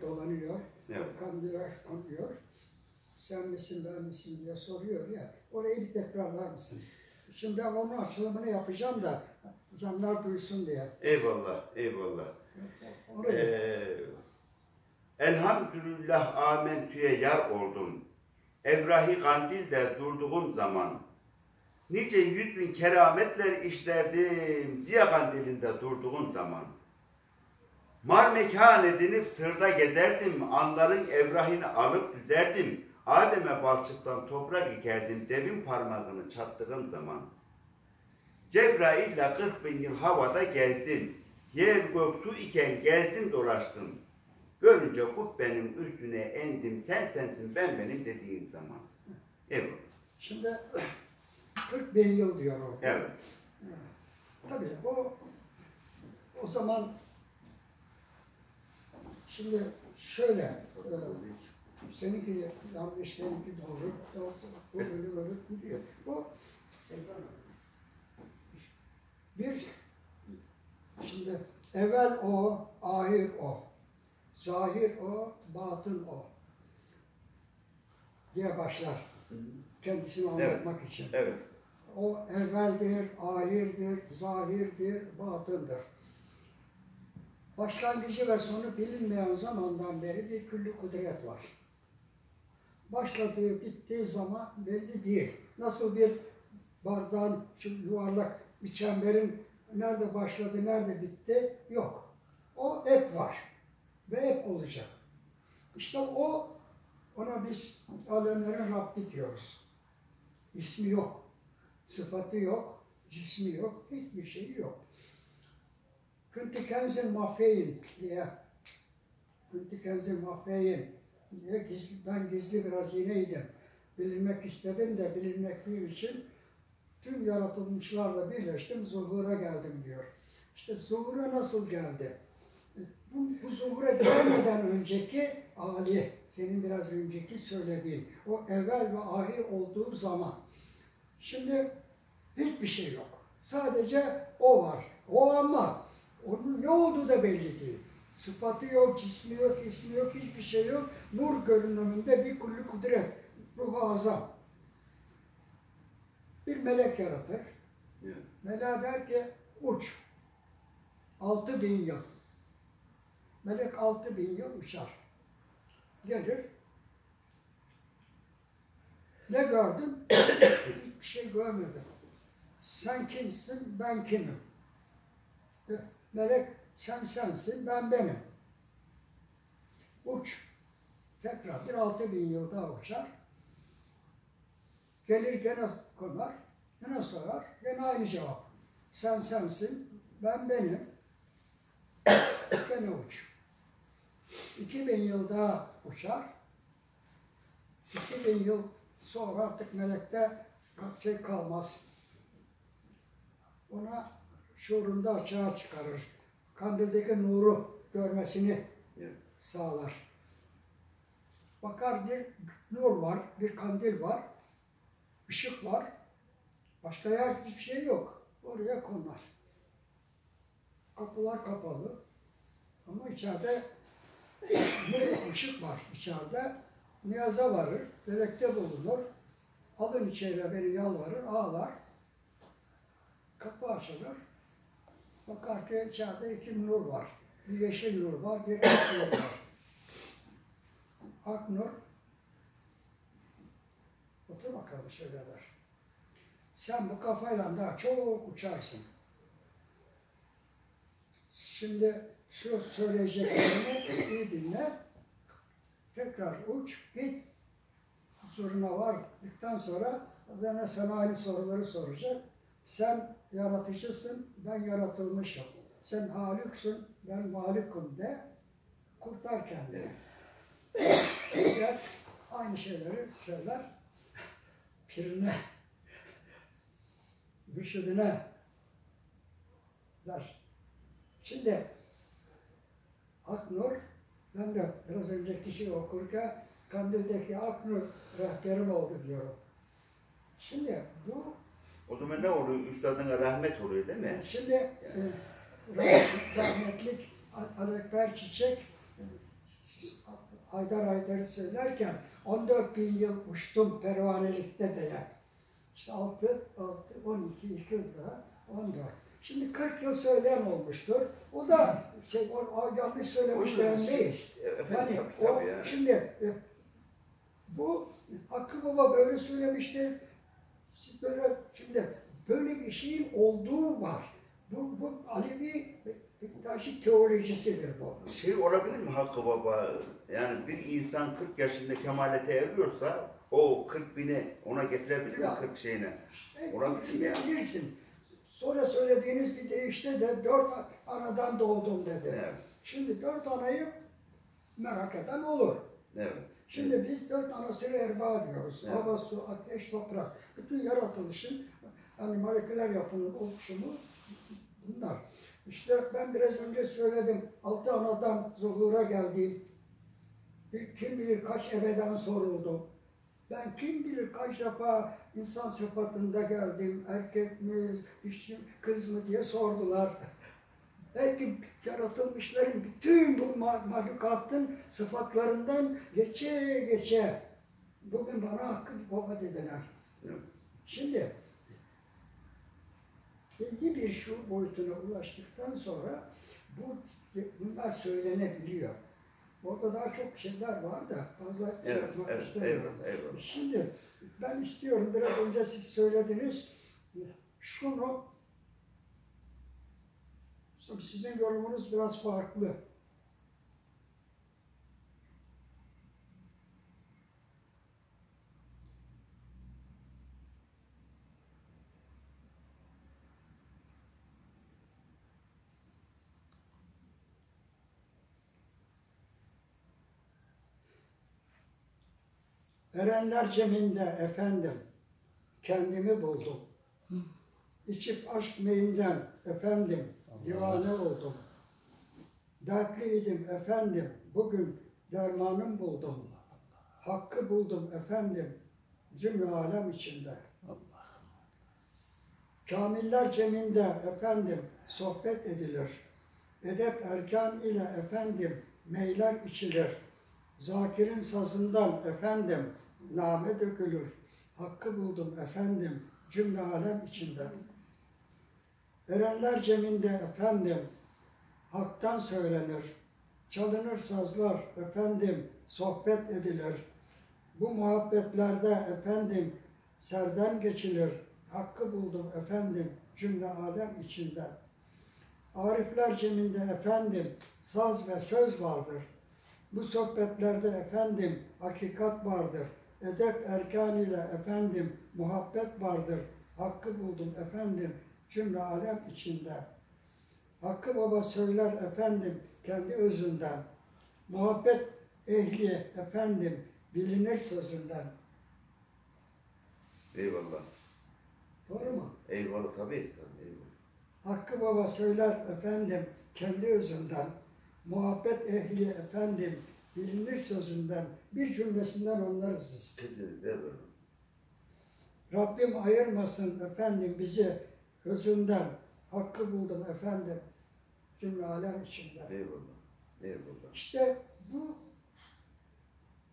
Dolanıyor, evet. Kanıyor, sen misin ben misin diye soruyor ya, orayı bir tekrarlar mısın? Şimdi ben onun açılımını yapacağım da canlar duysun diye. Eyvallah, eyvallah. Elhamdülillah amentüye yar oldum, Evrahi Kandil'de durduğum zaman, nice 100.000 kerametler işlerdim Ziya Kandil'inde durduğum zaman. Mar mekan edinip sırda gezerdim, anların evrahını alıp düzerdim, Adem'e balçıktan toprak ikerdim, devin parmağını çattığım zaman. Cebrail'le 40.000 yıl havada gezdim, yer gök su iken gezdim dolaştım, görünce kubbenin üstüne endim, sen sensin ben benim dediğim zaman. Evet. Şimdi 40.000 yıl diyor orada. Evet. Tabii o zaman. Şimdi şöyle, seninki yanlış, seninki doğru, bu böyle diyor. Bu bir, şimdi evvel o, ahir o, zahir o, batın o diye başlar. Kendisini anlatmak için. Evet. O evveldir, ahirdir, zahirdir, batındır. Başlangıcı ve sonu bilinmeyen zamandan beri bir külli kudret var. Başladığı, bittiği zaman belli değil. Nasıl bir bardağın, şu yuvarlak bir çemberin nerede başladı, nerede bitti yok. O hep var ve hep olacak. İşte ona biz alemlerin Rabbi diyoruz. İsmi yok, sıfatı yok, cismi yok, hiçbir şeyi yok. Küntikenzin mafeyin diye, küntikenzin mafeyin diye ben gizli bir hazineydim. Bilinmek istedim de bilinmekliğim için tüm yaratılmışlarla birleştim, zuhura geldim diyor. İşte zuhura nasıl geldi? Bu zuhura gelmeden önceki hali, senin biraz önceki söylediğin, o evvel ve ahir olduğu zaman. Şimdi hiçbir şey yok. Sadece o var. O ama onun ne olduğu da belli değil. Sıfatı yok, cismi yok, ismi yok, hiçbir şey yok. Nur görünümünde bir kulli kudret, ruh-u azam. Bir melek yaratır. Evet. Melek der ki uç. 6.000 yıl. Melek 6.000 yıl uçar. Gelir. Ne gördüm? Hiçbir şey görmedim. Sen kimsin, ben kimim? Melek sen sensin, ben benim. Uç. Tekrar bir 6.000 yıl daha uçar. Gelir gene konar, gene sorar, gene aynı cevap. Sen sensin, ben benim. Gene uç. 2.000 yıl daha uçar. 2.000 yıl sonra artık melekte şey kalmaz. Ona şuurunda açığa çıkarır. Kandildeki nuru görmesini sağlar. Bakar bir nur var, bir kandil var, ışık var. Başka hiçbir şey yok. Oraya konar. Kapılar kapalı. Ama içeride ışık var. İçeride niyaza varır, dilekte bulunur. Alın içeri beni yalvarır, ağlar. Kapı açılır. Bakar ki içeride iki nur var. Bir yeşil nur var, bir ak nur var. Ak nur, otur bakalım şöyleler. Sen bu kafayla daha çok uçarsın. Şimdi şu söyleyeceklerini iyi dinle. Tekrar uç, git. Huzuruna vardıktan sonra üzerine sana aynı soruları soracak. Sen yaratıcısın, ben yaratılmışım. Sen haliksin, ben malikim de. Kurtar kendini. Diğer aynı şeyleri söyler. Pirine, müşidine der. Şimdi Aknur, ben de biraz önceki şey okurken Kandil'deki Aknur rehberim oldu diyorum. Şimdi bu o zaman ne oluyor? Üstadına rahmet oluyor değil mi? Şimdi rahmetlik Alekber Çiçek Haydar Haydar'ı söylerken 14 bin yıl uçtum pervanelikte diye. İşte 12 yılda 14. Şimdi 40 yıl söyleyen olmuştur. O da yanlış söylemiş değilmeyiz. Yani o, şimdi bu Hakkı Baba böyle söylemişti. Böyle, şimdi böyle bir şeyin olduğu var. Bu Alevi Bektaşi teolojisidir bu. Şey olabilir mi Hakkı Baba? Yani bir insan 40 yaşında kemalete eriyorsa o 40 bini ona getirebilir ya, mi 40 şeyine? Olabilir mi? Sonra söylediğiniz bir deyişte de 4 anadan doğdum dedi. Evet. Şimdi 4 anayı merak eden olur. Evet. Şimdi biz 4 anasını erba diyoruz. Evet. Hava, su, ateş, toprak. Bütün yaratılışın, yani moleküler yapının oluşumu bunlar. İşte ben biraz önce söyledim. 6 anadan zuhura geldi. Kim bilir kaç ebeden soruldu. Ben kim bilir kaç defa insan sıfatında geldim, erkek mi, işçi, kız mı diye sordular. Belki yaratılmışların bütün bu mahlukatın sıfatlarından geçe geçe. Bugün bana Hakkı Baba dediler. Şimdi, belli bir şu boyutuna ulaştıktan sonra bunlar söylenebiliyor. Orada daha çok şeyler var da fazla yapmak istemiyorum. Eyvallah. Şimdi ben istiyorum, biraz önce siz söylediniz, şunu, sizin yorumunuz biraz farklı. Erenler ceminde efendim, kendimi buldum. İçip aşk meyinden efendim, divane oldum. Dertliydim efendim, bugün dermanım buldum. Hakkı buldum efendim, cümle alem içinde. Kamiller ceminde efendim, sohbet edilir. Edep erkan ile efendim, meyler içilir. Zakir'in sazından efendim, name dökülür. Hakkı buldum efendim, cümle alem içinden. Erenler ceminde efendim, haktan söylenir. Çalınır sazlar efendim, sohbet edilir. Bu muhabbetlerde efendim, serden geçilir. Hakkı buldum efendim, cümle alem içinden. Arifler ceminde efendim, saz ve söz vardır. Bu sohbetlerde efendim hakikat vardır. Edep erkan ile efendim muhabbet vardır. Hakkı buldum efendim cümle alem içinde. Hakkı Baba söyler efendim kendi özünden. Muhabbet ehli efendim bilinir sözünden. Eyvallah. Doğru mu? Eyvallah tabii. Eyvallah. Hakkı Baba söyler efendim kendi özünden. Muhabbet ehli efendim bilinir sözünden, bir cümlesinden anlarız biz. Kesinlikle. Rabbim ayırmasın efendim bizi özünden. Hakkı buldum efendim cümle alem içinden. Eyvallah. Eyvallah. İşte bu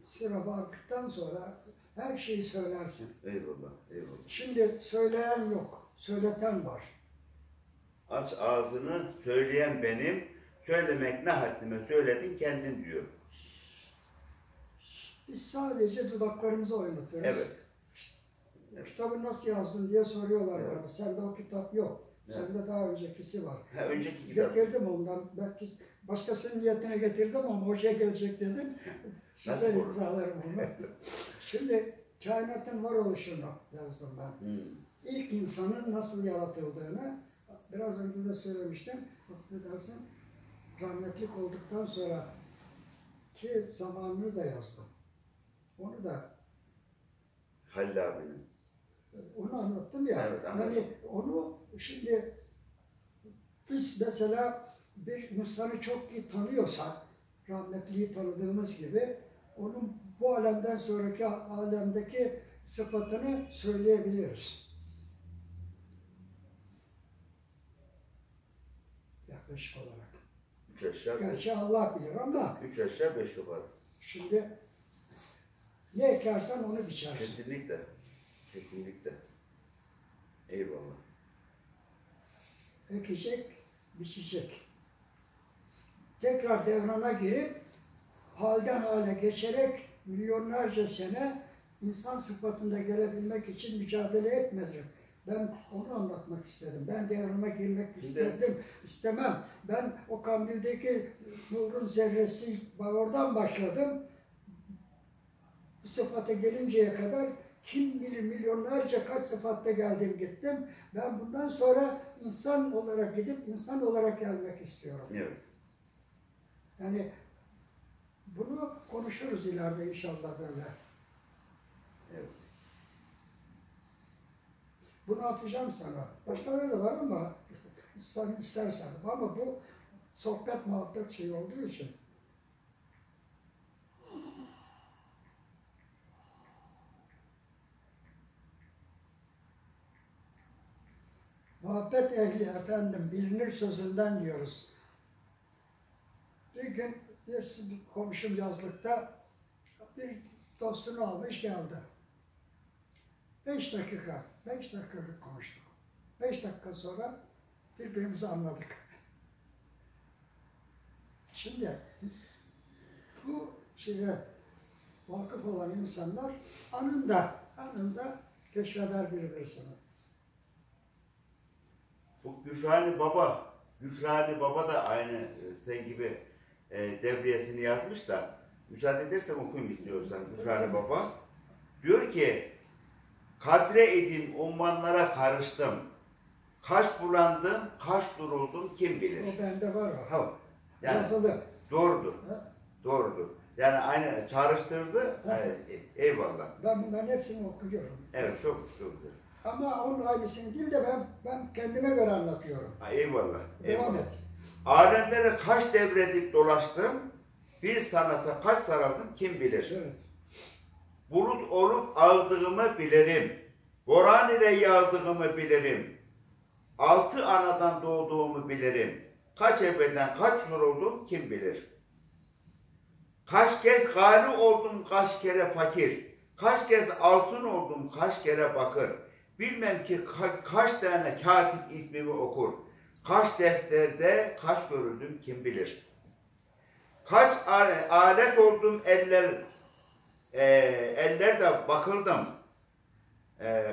sıra baktıktan sonra her şeyi söylersin. Eyvallah. Eyvallah. Şimdi söyleyen yok, söyleten var. Aç ağzını, söyleyen benim. Söylemek ne haddime, söyledin kendin diyor. Biz sadece dudaklarımızı oynatıyoruz. Evet. Kitabı nasıl yazdın diye soruyorlar bana. Evet. Sende o kitap yok. Evet. Sende daha öncekisi var. Ha, önceki kitap. Getirdim ondan. Belki başkasının niyetine getirdim ama hoşa gelecek dedim. Size imzalarım onu. Şimdi kainatın var oluşunu yazdım ben. Hmm. İlk insanın nasıl yaratıldığını biraz önce de söylemiştim. Affedersin. Rahmetlik olduktan sonra ki zamanını da yazdım. Onu da Halil abinin. Onu anlattım ya. Evet, yani onu şimdi biz mesela bir insanı çok iyi tanıyorsak, rahmetliyi tanıdığımız gibi onun bu alemden sonraki alemdeki sıfatını söyleyebiliriz. Yaklaşık olarak. Gerçi Allah bilir ama 3 aşağı 5 yukarı. Şimdi ne ekersen onu biçersin. Kesinlikle. Kesinlikle. Eyvallah. Ekecek, biçecek. Tekrar devrana girip halden hale geçerek milyonlarca sene insan sıfatında gelebilmek için mücadele etmezler. Ben onu anlatmak istedim. Ben devrana girmek istedim. İstemem. Ben o kandildeki nurun zerresi oradan başladım. Bu sıfata gelinceye kadar kim bilir milyonlarca kaç sıfatta geldim gittim. Ben bundan sonra insan olarak gidip insan olarak gelmek istiyorum. Evet. Yani bunu konuşuruz ileride inşallah böyle. Evet. Bunu atacağım sana. Başkaları da var ama sen istersen. Ama bu sohbet muhabbet şeyi olduğu için. Muhabbet ehli efendim bilinir sözünden diyoruz. Bir gün bir komşum yazlıkta bir dostunu almış geldi. 5 dakikalık konuştuk. 5 dakika sonra birbirimizi anladık. Şimdi bu şeye vakıf olan insanlar anında keşfeder birbirini. Bu Gufrani Baba da aynı sen gibi devriyesini yazmış da müsaade edersen okuyayım istiyorsan. Gufrani Baba diyor ki: kadre edim ummanlara karıştım. Kaç bulandım, kaç duruldum kim bilir. O bende var o. Ha, yani yazılı. Doğrudur. Ha? Doğrudur. Yani aynı çağrıştırdı. Eyvallah. Ben bunların hepsini okuyorum. Evet, çok güzeldir. Ama onun aynısını değil de ben kendime göre anlatıyorum. Ha, eyvallah. Devam et. Alemlere kaç devredip dolaştım, bir sanata kaç sarıldım kim bilir. Evet. Bulut olup aldığımı bilirim. Boran ile yağdığımı bilirim. 6 anadan doğduğumu bilirim. Kaç ebeden kaç nur oldum kim bilir. Kaç kez gani oldum kaç kere fakir. Kaç kez altın oldum kaç kere bakır. Bilmem ki kaç tane katip ismimi okur. Kaç defterde kaç görüldüm kim bilir. Kaç alet oldum eller. Ellerde bakıldım.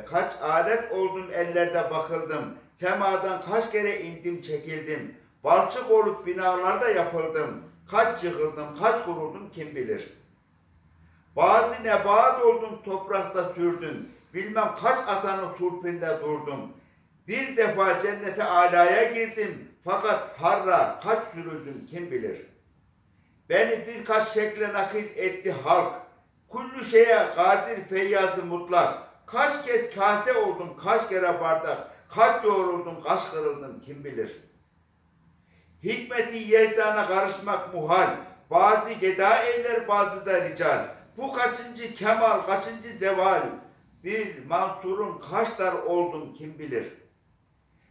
Kaç alet oldum ellerde bakıldım. Semadan kaç kere indim çekildim. Balçık olup binalarda yapıldım. Kaç yıkıldım, kaç kuruldum kim bilir. Bazı nebat oldum toprakta sürdüm. Bilmem kaç atanın surpinde durdum. Bir defa cennete alaya girdim. Fakat harra kaç sürüldüm kim bilir. Beni birkaç şekle nakil etti halk. Kullu şeye kadir feyyazı mutlak. Kaç kez kase oldum, kaç kere bardak. Kaç yoğruldum, kaç kırıldım kim bilir. Hikmeti yezana karışmak muhal. Bazı geda eyler, bazı da rical. Bu kaçıncı kemal, kaçıncı zeval. Bir mansurun kaçlar oldum kim bilir.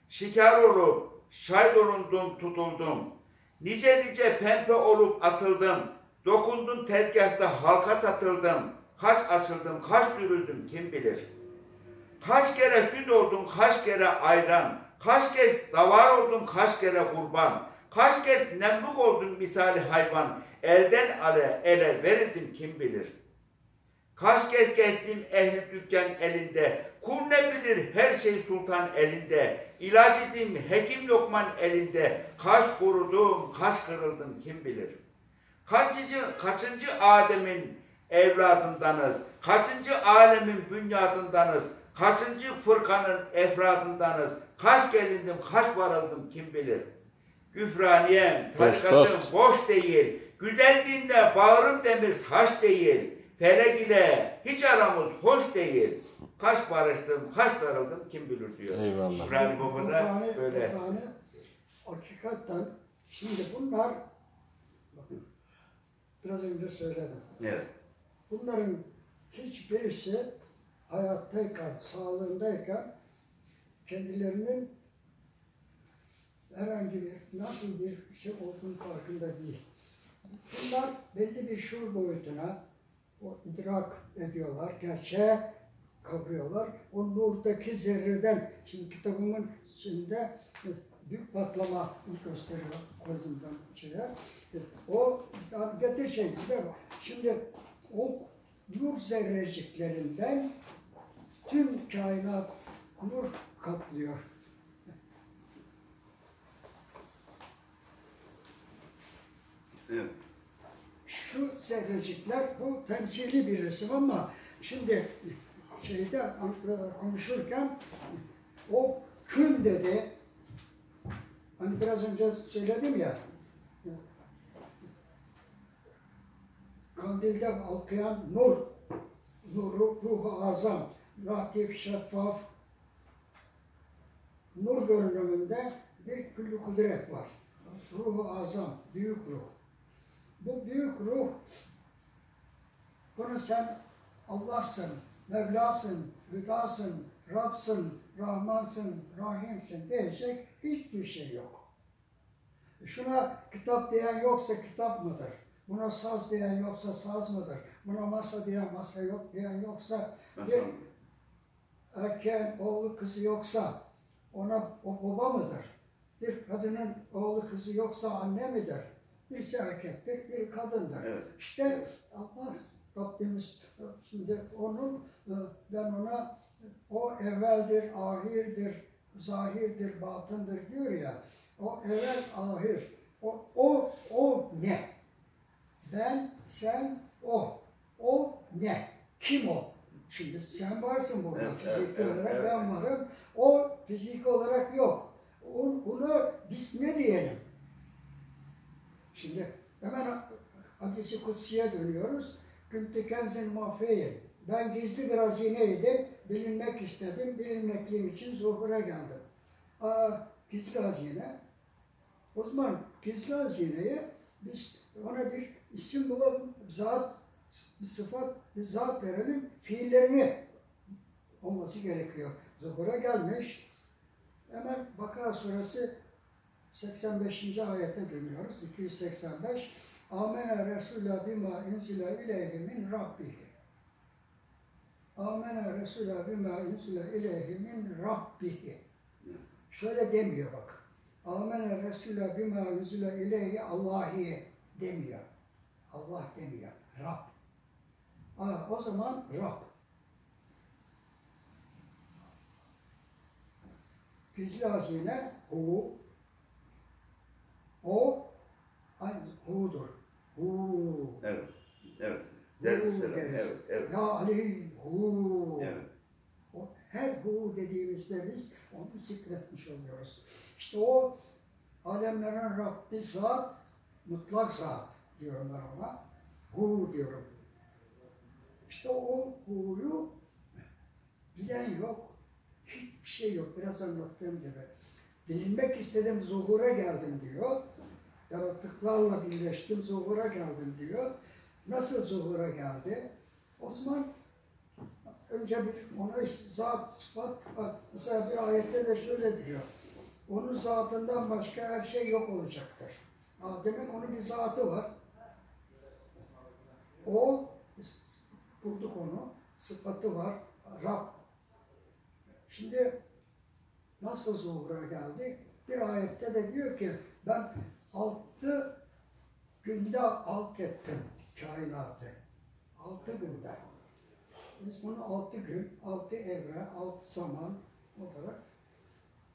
Şikar olup, şay dolundum, tutuldum. Nice pembe olup atıldım. Dokundum tezgahta halka satıldım, kaç açıldım, kaç dürüldüm kim bilir. Kaç kere süt oldum, kaç kere ayran, kaç kez davar oldum, kaç kere kurban, kaç kez nemluk oldum misali hayvan, elden ele verildim kim bilir. Kaç kez kestim ehli dükkan elinde, kul ne bilir her şey sultan elinde, ilaç edeyim hekim lokman elinde, kaç kurudum, kaç kırıldım kim bilir. Kaçıncı Adem'in evladındanız, kaçıncı alemin bünyadındanız, kaçıncı fırkanın efradındanız, kaç gelindim, kaç varıldım kim bilir. Gufraniyem, tarikatım boş değil, güzel dinde bağrım demir taş değil, felek ile hiç aramız hoş değil, kaç barıştım, kaç darıldım kim bilir diyor. Eyvallah. Gufrani Baba da böyle. Hakikaten şimdi bunlar biraz önce söyledim. Evet. Bunların hiçbirisi hayattayken, sağlığındayken kendilerinin herhangi bir, nasıl bir şey olduğunu farkında değil. Bunlar belli bir şuur boyutuna o idrak ediyorlar, gerçeğe kavruyorlar. O nurdaki zerreden, şimdi kitabımın içinde büyük patlama gösteriyor, koydum ben içine. O getir şey gider. Şimdi o nur zerreciklerinden tüm kainat nur kaplıyor. Evet. Şu zerrecikler, bu temsili bir resim ama şimdi şeyde konuşurken o kün dedi, hani biraz önce söyledim ya, kandilde alkayan nur, nuru, ruhu azam, latif, şeffaf, nur görünümünde bir küllü kudret var. Ruhu azam, büyük ruh. Bu büyük ruh, bunu sen Allah'sın, Mevla'sın, Hüda'sın, Rab'sın, Rahman'sın, Rahim'sin diyecek hiçbir şey yok. Şuna kitap diyen yoksa kitap mıdır? Buna saz diyen yoksa saz mıdır? Buna masa diyen masa yok diyen yoksa, bir erkeğin oğlu kızı yoksa ona o baba mıdır? Bir kadının oğlu kızı yoksa anne midir? Birisi erkektir, bir kadındır. Evet. İşte Allah Rabbimiz şimdi onun, ben ona o evveldir, ahirdir, zahirdir, batındır diyor ya. O evvel, ahir. O ne? Ben, sen, o. O ne? Kim o? Şimdi sen varsın burada, evet, fiziki olarak evet, ben varım. O fiziki olarak yok. Onu biz ne diyelim? Şimdi hemen hadisi kutsiye dönüyoruz. Küntü kenzin mahfiyin. Ben gizli bir hazineydim, bilinmek istedim, bilinmekliğim için zuhura geldim. Gizli hazine. O zaman gizli hazineye biz ona bir isim bulalım, zat, bir sıfat, bir zat verelim, fiillerini olması gerekiyor. Zuhura gelmiş. Hemen Bakara suresi 85. ayete dönüyoruz. 285. Amene Resulâ bimâ inzile ileyhi min Rabbihi. Amene Resulâ bimâ inzile ileyhi min Rabbihi. Şöyle demiyor bak. Amene Resulâ bimâ inzile ileyhi Allahi demiyor. Allah demiyor. Rab. Aa, o zaman Rab. Gizli hazine o. O, hu'dur. Hu. Evet, evet. Hu deriz. Evet. Ya Ali, hu. Evet. O, her hu dediğimizde biz onu zikretmiş oluyoruz. İşte o, alemlerin Rabbi zat, mutlak zat diyorum ben ona. Hu diyorum. İşte o hu'yu bilen yok, hiçbir şey yok. Biraz anlattığım gibi. Bilinmek istedim, zuhura geldim diyor. Yaratıklarla birleştim, zuhura geldim diyor. Nasıl zuhura geldi? O zaman önce bir ona zat, sıfat, mesela bir ayette de şöyle diyor. Onun zatından başka her şey yok olacaktır. Demek onun bir zatı var. O, bulduk onu, sıfatı var, Rab. Şimdi nasıl zuhura geldik? Bir ayette de diyor ki, ben 6 günde halk ettim kainatı. 6 günde. Biz bunu 6 gün, 6 evre, 6 zaman olarak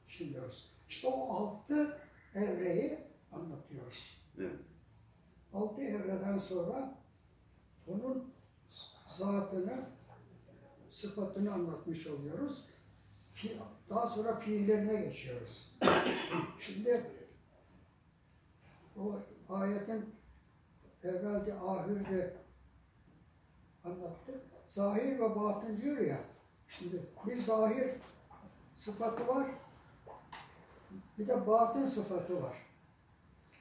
düşünüyoruz. İşte o 6 evreyi anlatıyoruz. Evet. 6 evreden sonra bunun zatını, sıfatını anlatmış oluyoruz. Daha sonra fiillerine geçiyoruz. Şimdi o ayetin evvelde, ahirde anlattık. Zahir ve batın diyor ya. Şimdi bir zahir sıfatı var, bir de batın sıfatı var.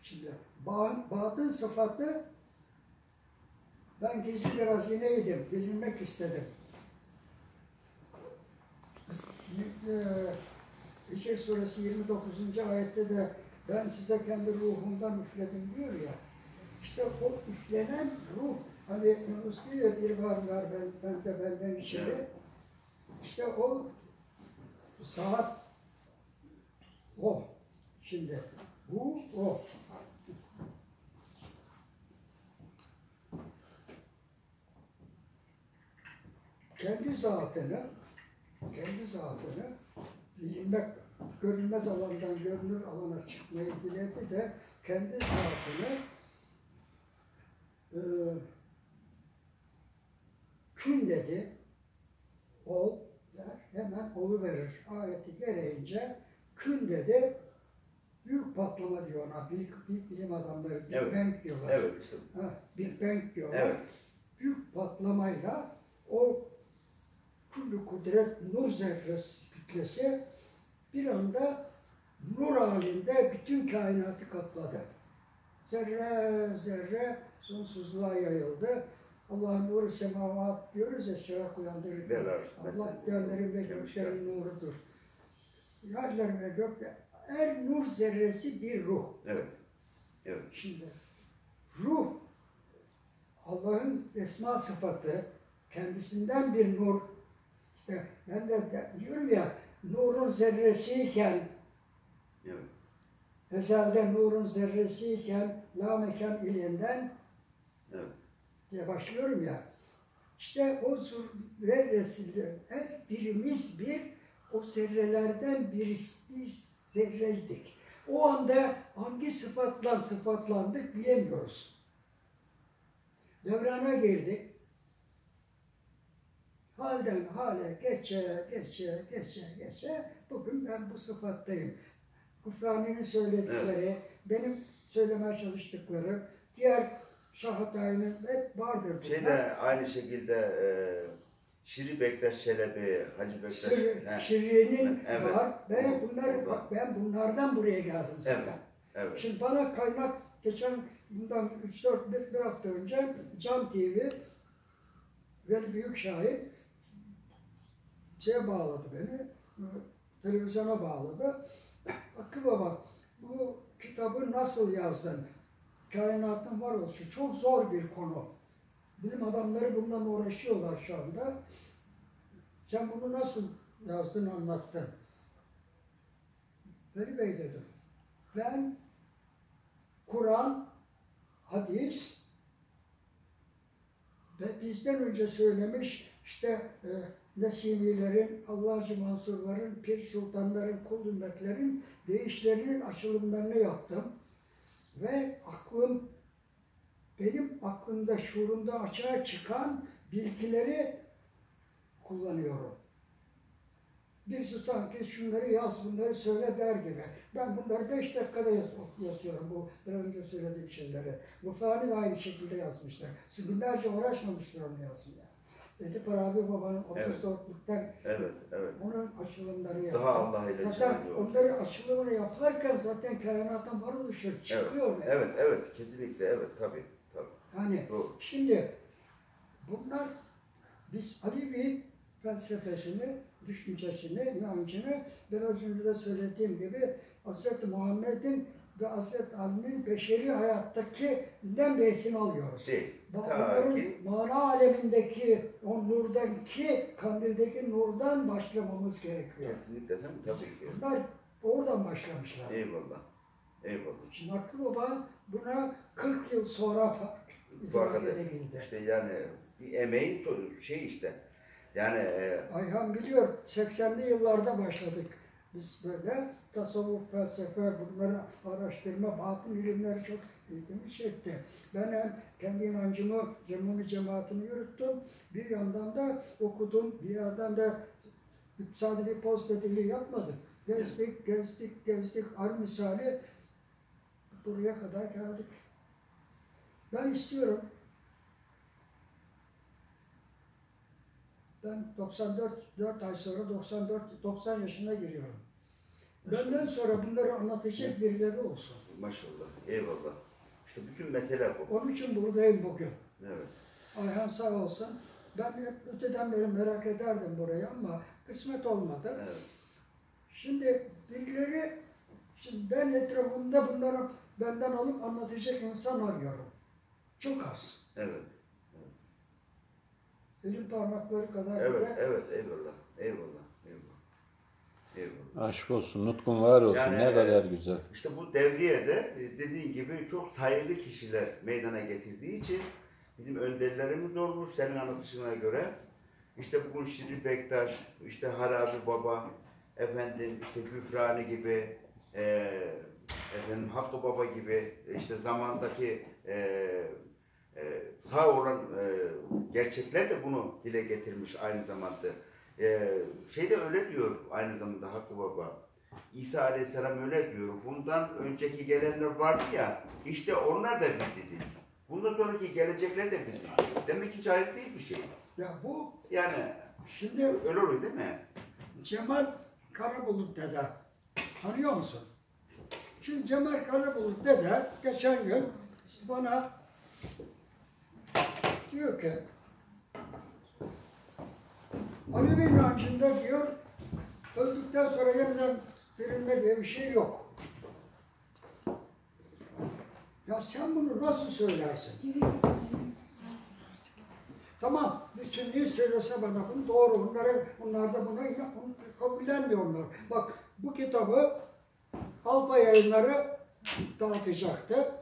Şimdi batın sıfatı, ben gizli bir hazineydim, bilinmek istedim. Hicr suresi 29. ayette de ben size kendi ruhumdan üfledim diyor ya. İşte o üflenen ruh, hani Ruslu'ya bir varlar benden içeri. İşte o saat o. Şimdi bu o. Kendi zatını bilinmek, görünmez alandan görünür alana çıkmayı diledi de kendi zatını kün dedi, ol der, hemen oluverir. Ayeti gereğince kün dedi, büyük patlama diyor ona, büyük bilim adamları, Big Bang diyorlar. Evet. Ha, Big Bang diyorlar. Evet. Büyük patlamayla o küllü kudret nur zerresi kütlesi bir anda nur halinde bütün kainatı kapladı. Zerre zerre sonsuzluğa yayıldı. Allah'ın nuru semavat diyoruz ya, çırak uyandırır. Allah yerlerin ve göklerin nurudur. Yerler ve gökler, her nur zerresi bir ruh. Evet. Evet. Şimdi ruh Allah'ın esma sıfatı, kendisinden bir nur. İşte ben de diyorum ya, nurun zerresiyken, evet, ezelde nurun zerresiyken, la mekan ilinden, evet, diye başlıyorum ya. İşte o zerresinde hep birimiz bir, o zerrelerden birisi zerreydik. O anda hangi sıfatla sıfatlandık bilemiyoruz. Devrana girdik. Halden hale geçe, bugün ben bu sıfattayım. Gufrani'nin söyledikleri, evet, benim söylemeye çalıştıkları, diğer Şahatay'ın hep vardır. Şeyde, aynı şekilde Şiri Bektaş Çelebi, Hacı Bektaş. Şiri'nin evet, var. Ben evet, bunları, bak ben bunlardan buraya geldim zaten. Evet, evet. Şimdi bana kaynak, geçen bundan 3-4 hafta önce Can TV ve büyük şair şeye bağladı beni, televizyona bağladı. Hakkı Baba, bu kitabı nasıl yazdın? Kainatın var olsun. Çok zor bir konu. Bilim adamları bundan uğraşıyorlar şu anda. Sen bunu nasıl yazdın, anlattın? Veli Bey dedim, ben Kur'an, hadis ve bizden önce söylemiş işte Nesimilerin, Allah'cı Mansurların, Pir Sultanların, kul ümmetlerin değişlerinin açılımlarını yaptım. Ve aklım, benim aklımda, şuurumda açığa çıkan bilgileri kullanıyorum. Birisi sanki şunları yaz, bunları söyle der gibi. Ben bunları 5 dakikada yazıyorum, bu biraz önce söylediğim şeyleri. Gufrani de aynı şekilde yazmışlar. Günlerce uğraşmamışlar onu yazmaya. Dedi Hakkı Baba'nın 34'lükten evet, evet, onun açılımları yaptı. Daha Allah ile zaten onları açılımını yaparken zaten kainattan var oluşuyor, çıkıyor. Evet, yani, evet, evet, kesinlikle, evet, tabii, tabii. Yani doğru. Şimdi bunlar, biz Alevi felsefesini, düşüncesini, inancını biraz önce de söylediğim gibi Hz. Muhammed'in ve Hz. Ali'nin beşeri hayattakinden besin alıyoruz. Bunların mana alemindeki, o nurdaki, kandildeki nurdan başlamamız gerekiyor. Kesinlikle, değil mi? Tabii ki. Bunlar oradan başlamışlar. Eyvallah. Eyvallah. Şimdi Hakkı Baba buna 40 yıl sonra ifade edildi. İşte yani bir emeğin şey işte. Yani Ayhan biliyor, 80'li yıllarda başladık biz böyle tasavvuf, felsefe, bunları araştırma, batın ilimleri çok ilgimi çekti. Ben hem kendi inancımı, cemaatimi yürüttüm, bir yandan da okudum, bir yandan da sadece post edili yapmadım. Gezdik, ar misali buraya kadar geldik. Ben istiyorum. Ben 4 ay sonra 90 yaşına giriyorum. Maşallah. Benden sonra bunları anlatacak birileri olsun. Maşallah, eyvallah. İşte bütün mesele bu. Onun için buradayım bugün. Evet. Ayhan sağ olsun. Ben hep öteden beri merak ederdim burayı ama kısmet olmadı. Evet. Şimdi birileri, ben etrafımda bunları benden alıp anlatacak insan arıyorum. Çok az. Evet. Elim parmakları kadar. Evet, bile... evet, eyvallah, eyvallah, eyvallah, eyvallah. Aşk olsun, nutkun var olsun, yani, ne kadar güzel. İşte bu devriyede dediğin gibi çok sayılı kişiler meydana getirdiği için bizim önderlerimiz olmuş senin anlatışına göre. İşte bugün Şiri Bektaş, işte Hakkı Baba, efendim işte Gufrani gibi, efendim Hakkı Baba gibi, işte zamandaki sağ olan gerçekler de bunu dile getirmiş aynı zamanda. Şey de öyle diyor aynı zamanda Hakkı Baba. İsa Aleyhisselam öyle diyor. Bundan önceki gelenler vardı ya, işte onlar da bizdi. Bundan sonraki gelecekler de bizdi. Demek ki hiç ayrı değil bir şey. Ya bu yani şimdi öyle oluyor değil mi? Cemal Karabul Dede, tanıyor musun? Şimdi Cemal Karabul Dede geçen gün bana diyor ki Alevi inancında diyor öldükten sonra yeniden dirilme diye bir şey yok. Ya sen bunu nasıl söylersin? Tamam, bütünlüğü söylese bana bunu doğru, onlar da buna kabullenmiyorlar. Bak, bu kitabı Alfa Yayınları dağıtacaktı.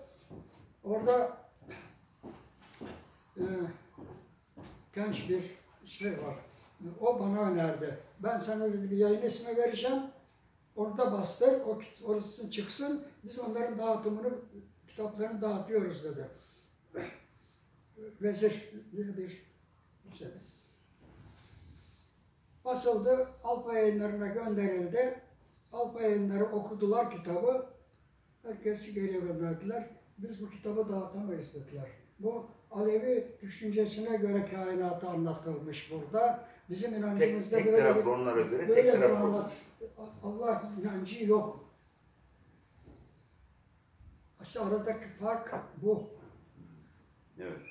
Orada genç bir şey var, o bana önerdi. Ben sana dedi bir yayın ismi vereceğim, orada bastır, orası çıksın, biz onların dağıtımını, kitaplarını dağıtıyoruz dedi. Vezir diye bir şey. Basıldı, Alfa Yayınları'na gönderildi. Alfa Yayınları okudular kitabı. Herkesi geri gönderdiler. Biz bu kitabı dağıtamayız dediler. Bu Alevi düşüncesine göre kainatı anlatılmış burada. Bizim inancımızda tek böyle bir Allah inancı yok. İşte aradaki fark bu. Evet.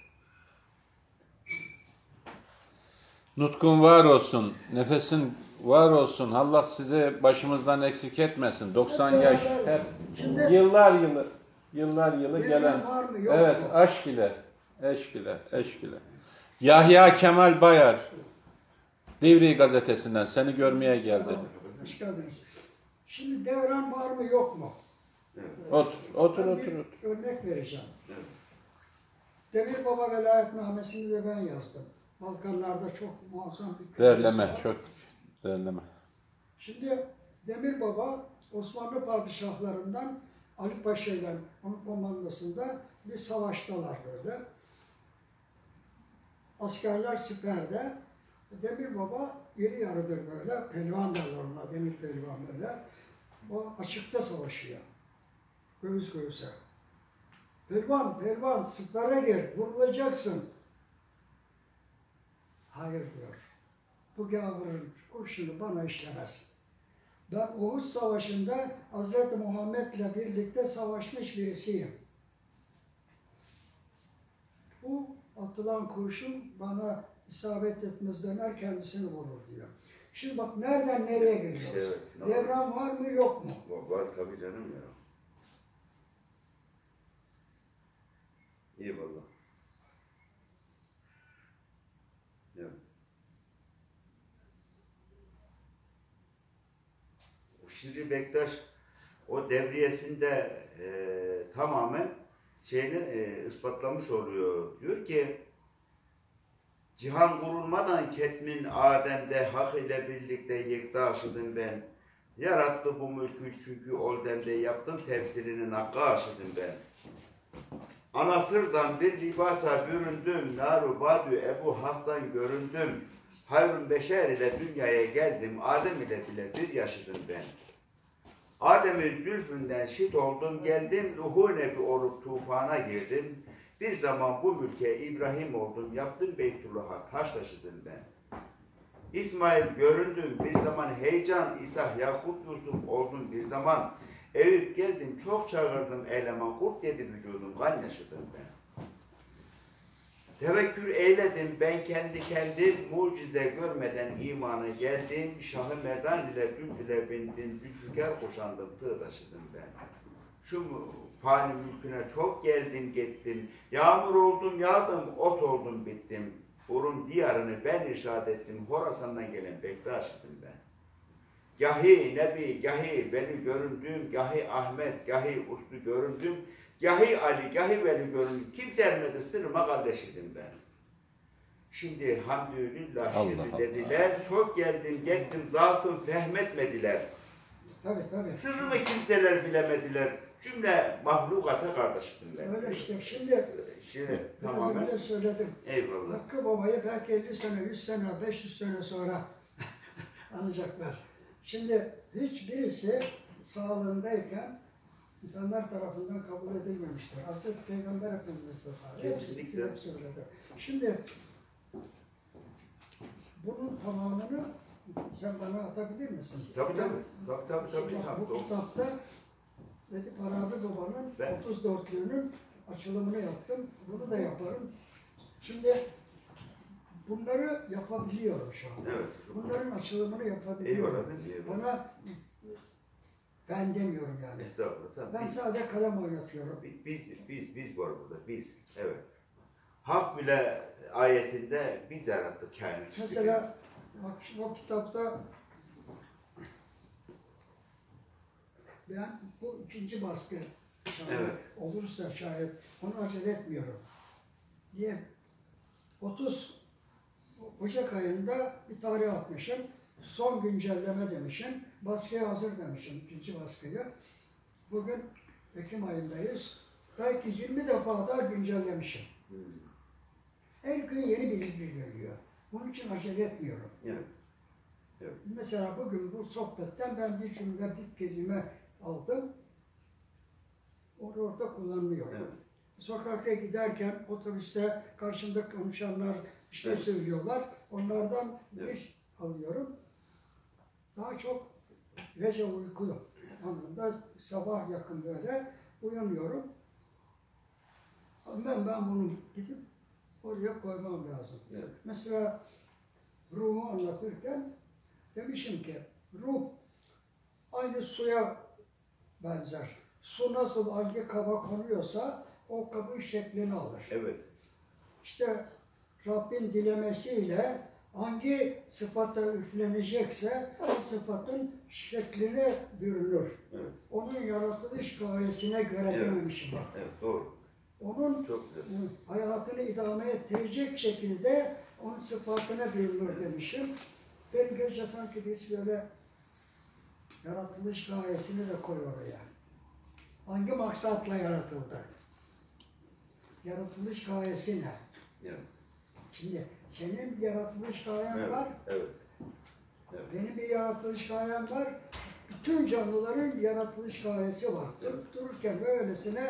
Nutkun var olsun, nefesin var olsun, Allah size başımızdan eksik etmesin. 90 hep yaş, hep şimdi, yıllar yılı gelen, evet, aşk ile. Yahya Kemal Bayar, Divri gazetesinden seni görmeye geldi. Hoş geldiniz. Şimdi devran var mı yok mu? Evet. Otur. Örnek vereceğim. Evet. Demir Baba velayetnamesini de ben yazdım. Balkanlarda çok muazzam bir derleme, çok derleme. Şimdi Demir Baba Osmanlı padişahlarından Ali Paşa ile onun komandosunda bir savaştalar böyle. Askerler siperde. Demir Baba iri yarıdır böyle. Pelvan derler ona, demir pelvan derler. O açıkta savaşıyor. Göğüs göğüse. Pelvan, sipere gir, vurulacaksın. Hayır diyor. Bu gavurun kurşunu bana işlemez. Ben Uhud Savaşı'nda Hz. Muhammed'le birlikte savaşmış birisiyim. Bu atılan kurşun bana isabet etmez, döner kendisini vurur diyor. Şimdi bak nereden nereye geliyoruz? İşte evet, devran var mı yok mu? Var tabii canım ya. İyi vallahi. Şiri Bektaş o devriyesinde tamamen şeyini ispatlamış oluyor. Diyor ki cihan kurulmadan ketmin Adem'de hak ile birlikte yektaşıdım ben. Yarattı bu mülkü çünkü oldemde yaptım temsilinin nakkaşıdım ben. Anasırdan bir libasa büründüm. Naru badü Ebu Hak'tan göründüm. Hayrun beşer ile dünyaya geldim. Adem ile bile bir yaşadım ben. Adem'in zülfünden şit oldum geldim, ruhu nebi olup tufana girdim. Bir zaman bu ülke İbrahim oldum, yaptım Beytullah'a taş taşıdım ben. İsmail göründüm, bir zaman heyecan, İsa, Yakup, Yusuf oldum bir zaman. Eyüp geldim, çok çağırdım eleman, kurt dedi vücudum, kan yaşadım ben. Tevekkül eyledim ben kendi kendim, mucize görmeden imana geldim. Şah-ı Merdan ile bülbüle bindim, bülbüker koşandım, tığ taşıdım ben. şu fani mülküne çok geldim gittim, yağmur oldum yağdım, ot oldum bittim. Urun diyarını ben irşad ettim, Horasan'dan gelen Bektaş'tım ben. Gahi Nebi, gahi beni göründüm, gahi Ahmet, gahi Uslu göründüm, gahi Ali, gahi Veli göründüm. Kimse ermedi, sırma kardeşidim ben. Şimdi hamdülillah şimdi dediler, Allah. Çok geldim, gittim, zatım fehmetmediler. Tabii, tabii. Sırrımı kimseler bilemediler. Cümle mahlukata kardeştim ben. Öyle işte şimdi tamamen öyle söyledim. Eyvallah. Hakkı Baba'yı belki 50 sene, 100 sene, 500 sene sonra anacaklar. Şimdi hiçbirisi sağlığındayken insanlar tarafından kabul edilmemiştir. Hazreti Peygamber Efendimiz de kesinlikle söyledi. Şimdi bunun tamamını sen bana atabilir misin? Tabii. Bu kitapta Edip Arabi Baba'nın 34'lüğünün açılımını yaptım. Bunu da yaparım. Şimdi bunları yapabiliyorum şu anda. Evet, bunların açılımını yapabiliyorum. Eyvallah. Bana ben demiyorum yani. Estağfurullah. Ben sadece kalem oynatıyorum. Biz var burada. Biz. Evet. Hak bile ayetinde biz yarattık kendimizi. Mesela bak şu kitapta ben bu 2. baskı şayet, evet, olursa şayet onu acele etmiyorum. Niye? 30 Ocak ayında bir tarih atmışım. Son güncelleme demişim. Baskıya hazır demişim. 2. baskıya. Bugün Ekim ayındayız. Belki 20 defa daha güncellemişim. Her gün yeni bilgi geliyor. Bunun için acele etmiyorum. Evet. Evet. Mesela bugün bu sohbetten ben bir cümle, bir kelime aldım. Onu orada kullanmıyorum. Evet. Sokakta giderken, otobüste karşımda konuşanlar bir şey, evet, söylüyorlar. Onlardan, evet, bir alıyorum. Daha çok gece uyku anında sabah yakın böyle uyanıyorum. Ben bunu gidip oraya koymam lazım. Evet. Mesela ruhu anlatırken demişim ki ruh aynı suya benzer. Su nasıl hangi kaba konuyorsa o kabın şeklini alır. Evet. İşte Rabbin dilemesiyle hangi sıfata üflenecekse o sıfatın şekline bürünür. Evet. Onun yaratılış gayesine göre, evet, dememişim. Evet, doğru. Onun hayatını idame ettirecek şekilde onun sıfatına bürünür demişim. Ben gece sanki biz böyle yaratılmış gayesini de koy oraya. Hangi maksatla yaratıldı? Yaratılmış gayesi ne? Evet. Şimdi senin bir yaratılmış gayen, evet, var. Evet. Evet. Benim bir yaratılış gayem var. Bütün canlıların yaratılış gayesi var. Evet. Dururken öylesine